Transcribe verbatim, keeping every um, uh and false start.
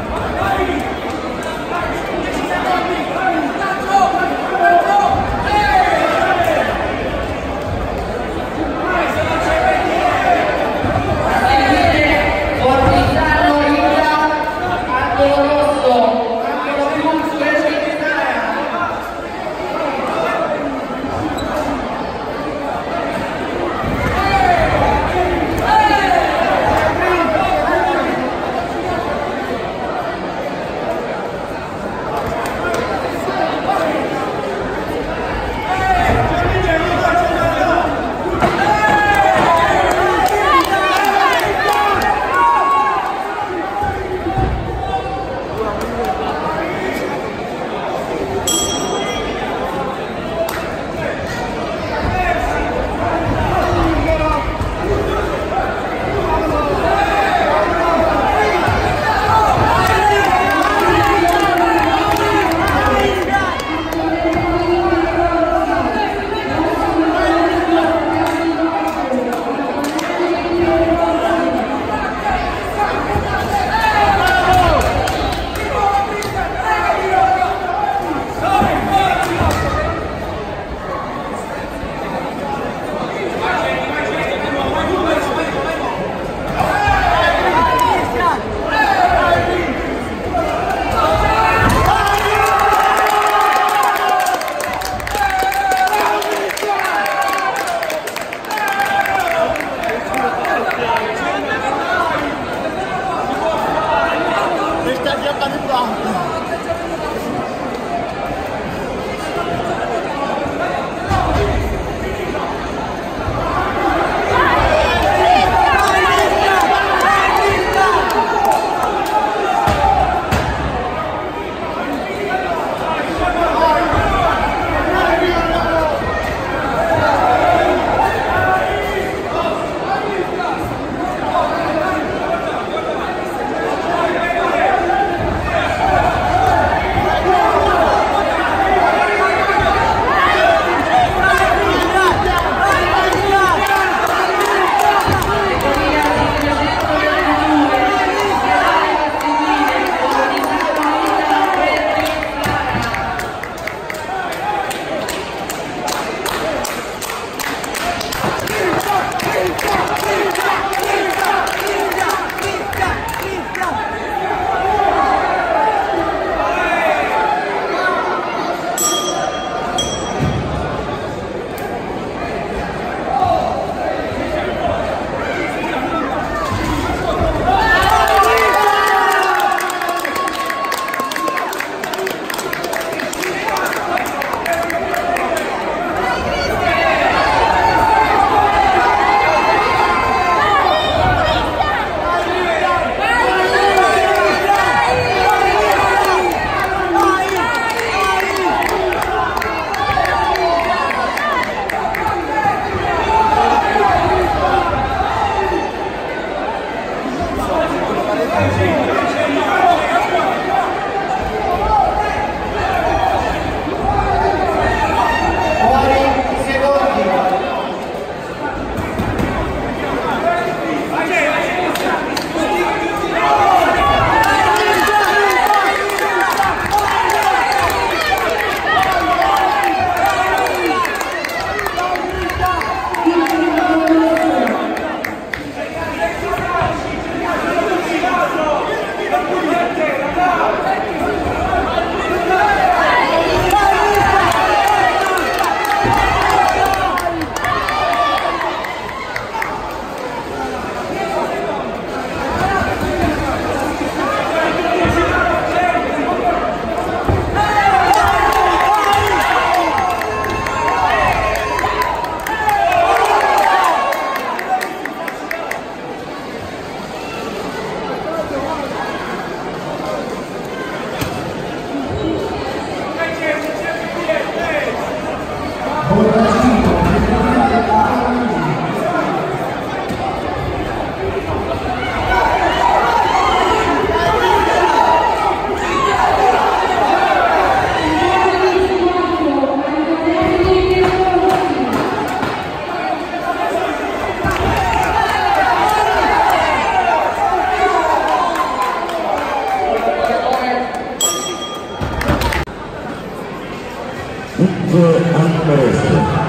Let's go. Santo Andrés.